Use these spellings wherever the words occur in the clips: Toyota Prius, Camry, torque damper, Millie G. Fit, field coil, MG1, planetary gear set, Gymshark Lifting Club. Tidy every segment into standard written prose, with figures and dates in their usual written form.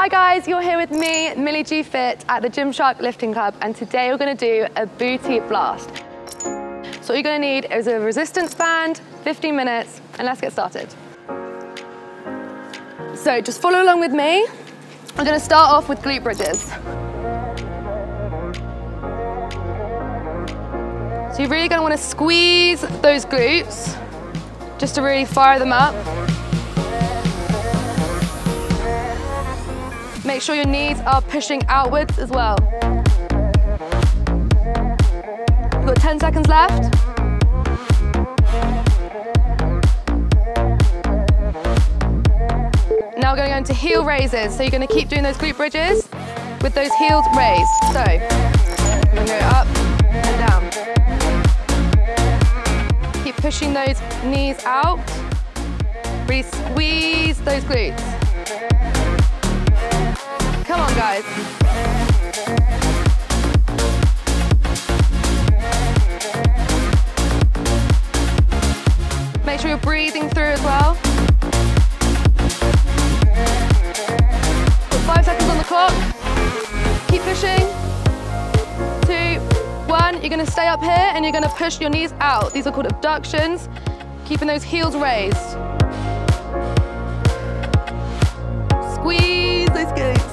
Hi guys, you're here with me, Millie G. Fit at the Gymshark Lifting Club, and today we're going to do a booty blast. So all you're going to need is a resistance band, 15 minutes, and let's get started. So just follow along with me. I'm going to start off with glute bridges. So you're really going to want to squeeze those glutes just to really fire them up. Make sure your knees are pushing outwards as well. You've got 10 seconds left. Now we're going to go into heel raises. So you're going to keep doing those glute bridges with those heels raised. So you're going to go up and down. Keep pushing those knees out. Really squeeze those glutes. Come on, guys. Make sure you're breathing through as well. 5 seconds on the clock. Keep pushing. 2, 1. You're going to stay up here and you're going to push your knees out. These are called abductions. Keeping those heels raised. Squeeze those glutes.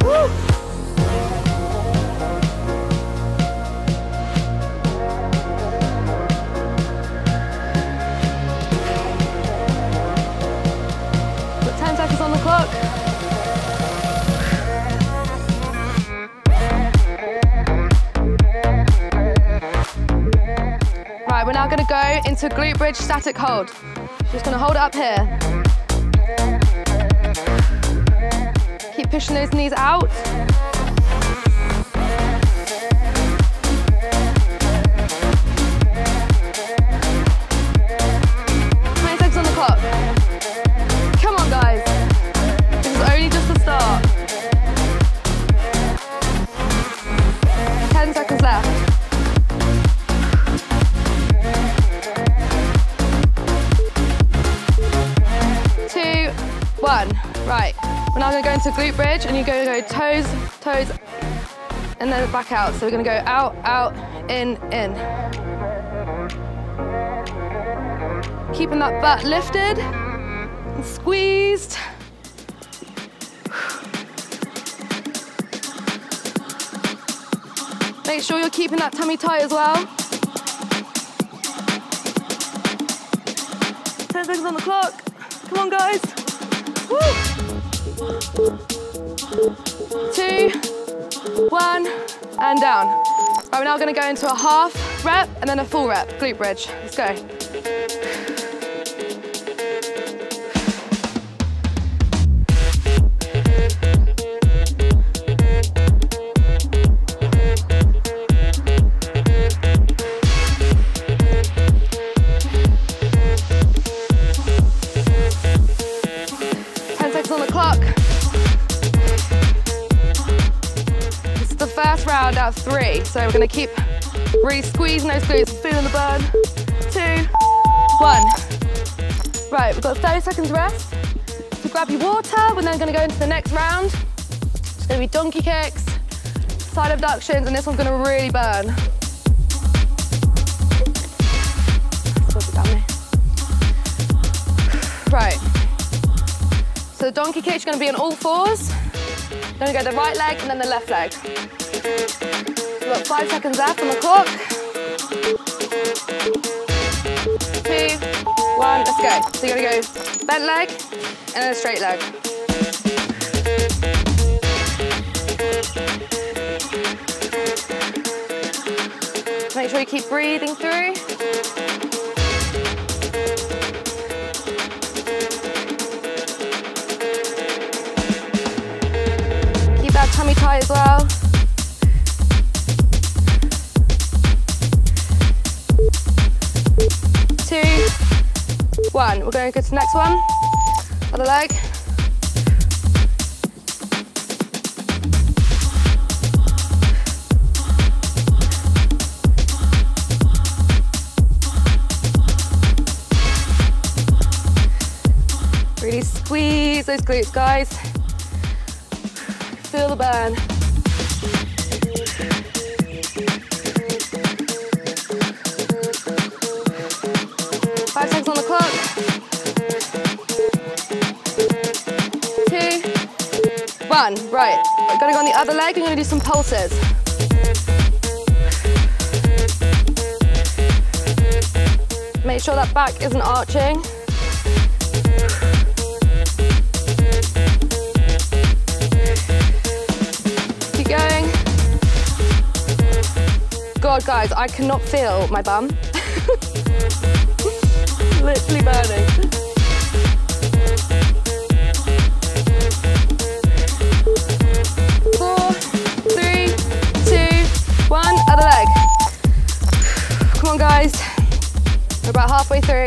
Got 10 seconds on the clock. Right, we're now going to go into glute bridge static hold. Just going to hold it up here. Keep pushing those knees out. Right, we're now going to go into glute bridge and you're going to go toes, toes, and then back out. So we're going to go out, out, in, in. Keeping that butt lifted and squeezed. Make sure you're keeping that tummy tight as well. 10 seconds on the clock. Come on, guys. Woo. 2, 1, and down. Right, we're now going to go into a half rep and then a full rep, glute bridge. Let's go. First round out of 3, so we're going to keep really squeezing those glutes, feeling the burn. 2, 1. Right, we've got 30 seconds rest. So grab your water, we're then going to go into the next round. It's going to be donkey kicks, side abductions, and this one's going to really burn. Right, so the donkey kicks are going to be on all fours. Then we go the right leg and then the left leg. We've got 5 seconds left on the clock. 2, 1, let's go. So you're going to go bent leg and then a straight leg. Make sure you keep breathing through. Keep that tummy tight as well. One. We're going to go to the next one. Other leg. Really squeeze those glutes, guys. Feel the burn. One, right, I'm gonna go on the other leg, I'm gonna do some pulses. Make sure that back isn't arching. Keep going. God, guys, I cannot feel my bum. Literally burning. Guys, we're about halfway through.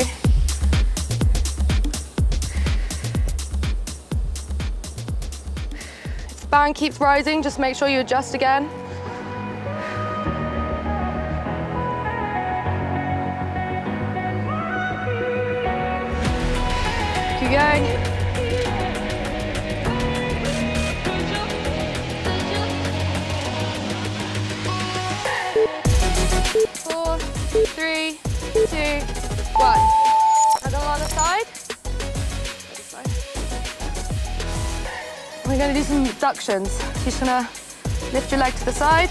If the band keeps rising, just make sure you adjust again. Keep going. Three, two, one. And then on the side. We're going to do some abductions. You're just going to lift your leg to the side.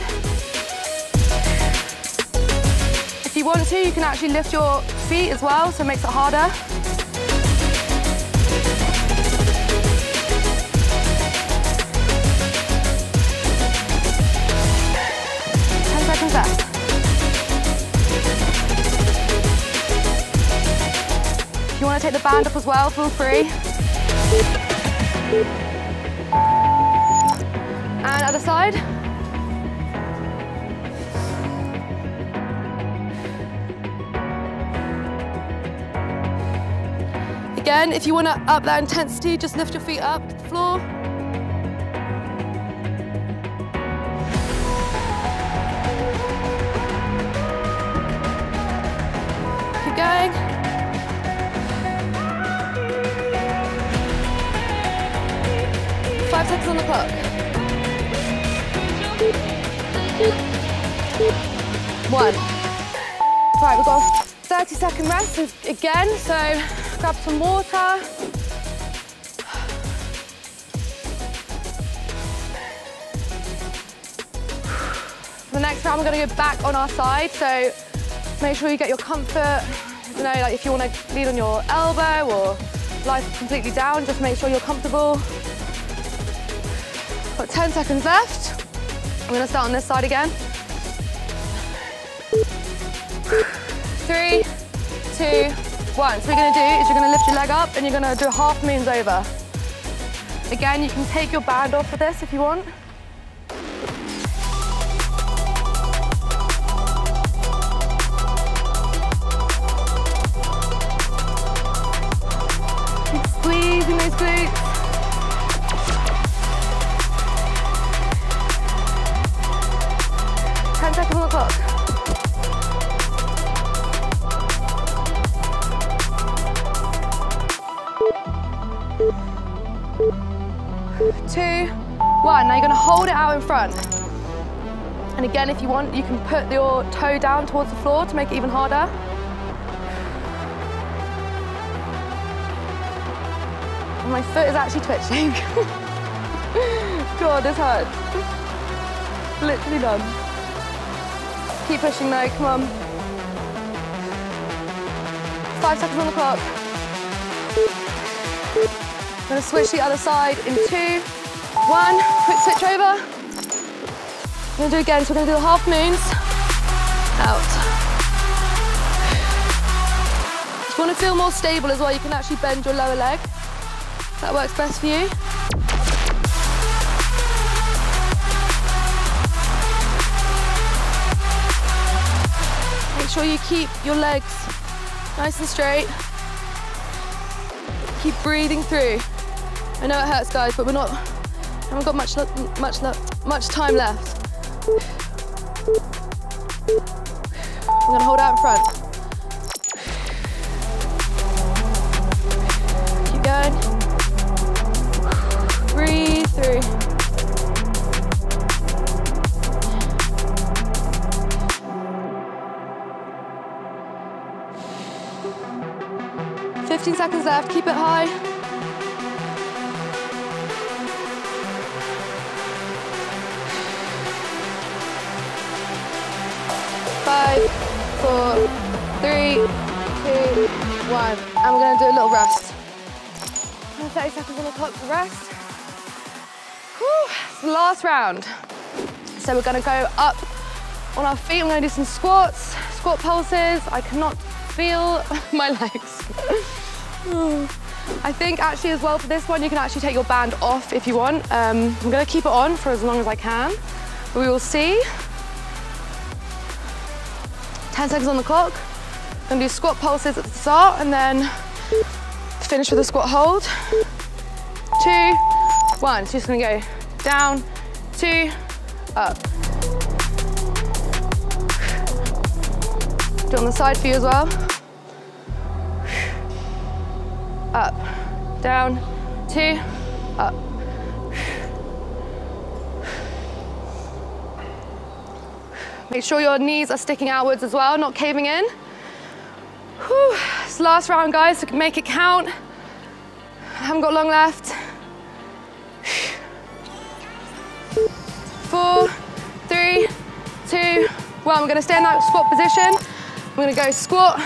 If you want to, you can actually lift your feet as well, so it makes it harder. If you want to take the band up as well, feel free. And other side. Again, if you want to up that intensity, just lift your feet up to the floor. Keep going. On the clock. One. Right, we've got a 30-second rest again, so grab some water. For the next round, we're going to go back on our side, so make sure you get your comfort. You know, like if you want to lean on your elbow or lie completely down, just make sure you're comfortable. Got 10 seconds left. I'm going to start on this side again. 3, 2, 1. So what you're going to do is you're going to lift your leg up and you're going to do half moons over. Again, you can take your band off for this if you want. Keep squeezing those glutes. Now you're going to hold it out in front. And again, if you want, you can put your toe down towards the floor to make it even harder. And my foot is actually twitching. God, this hurts. Literally done. Keep pushing though, come on. 5 seconds on the clock. I'm going to switch the other side in 2, 1, quick switch over. I'm going to do again, so we're going to do half moons. Out. If you want to feel more stable as well, you can actually bend your lower leg. That works best for you. Make sure you keep your legs nice and straight. Keep breathing through. I know it hurts, guys, but we're not... I haven't got much time left. I'm going to hold out in front. Keep going. Breathe through. 15 seconds left, keep it high. Five, four, three, two, one. And we're gonna do a little rest. 30 seconds on the clock to rest. Whew, it's the last round. So we're gonna go up on our feet. I'm gonna do some squats, squat pulses. I cannot feel my legs. I think actually as well for this one, you can actually take your band off if you want. I'm gonna keep it on for as long as I can. We will see. 10 seconds on the clock. I'm gonna do squat pulses at the start and then finish with a squat hold. 2, 1. So just gonna go down, 2, up. Do it on the side for you as well. Up, down, 2, up. Make sure your knees are sticking outwards as well, not caving in. Whew. It's the last round, guys, so make it count. I haven't got long left. 4, 3, 2, 1. We're gonna stay in that squat position. We're gonna go squat,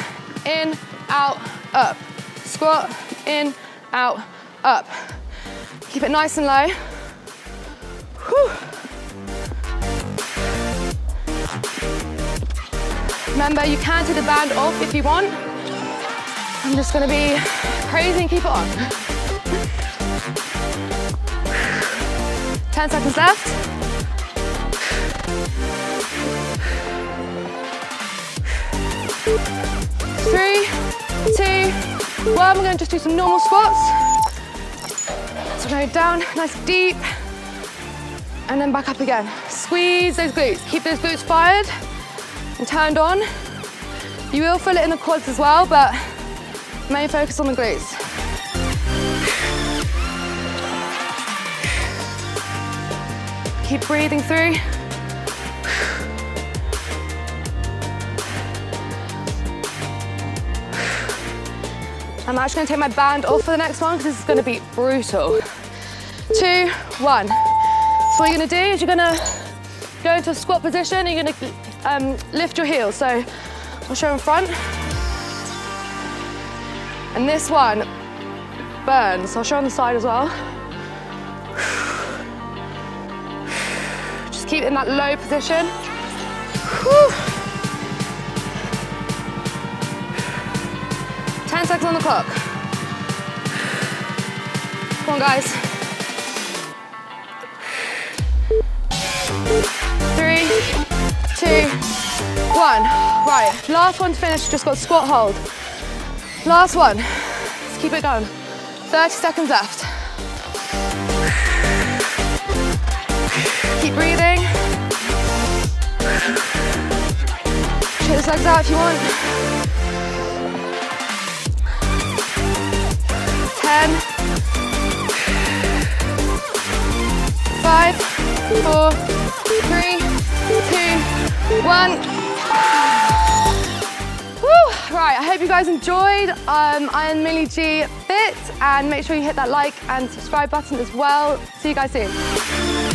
in, out, up. Squat, in, out, up. Keep it nice and low. Whew. Remember, you can take the band off if you want. I'm just gonna be crazy and keep it on. 10 seconds left. Well, we're going to just do some normal squats. So go down, nice deep, and then back up again. Squeeze those glutes. Keep those glutes fired and turned on. You will feel it in the quads as well, but main focus on the glutes. Keep breathing through. I'm actually gonna take my band off for the next one because this is gonna be brutal. 2, 1. So what you're gonna do is you're gonna go into a squat position and you're gonna lift your heels. So I'll show in front. And this one burns. I'll show on the side as well. Just keep it in that low position. Whew. 10 seconds on the clock. Come on, guys. 3, 2, 1. Right, last one to finish, just got squat hold. Last one, let's keep it going. 30 seconds left. Keep breathing. Shake those legs out if you want. 10, 5, 4, 3, 2, 1. Woo! Right, I hope you guys enjoyed. I am Millie G. Fit, and make sure you hit that like and subscribe button as well. See you guys soon.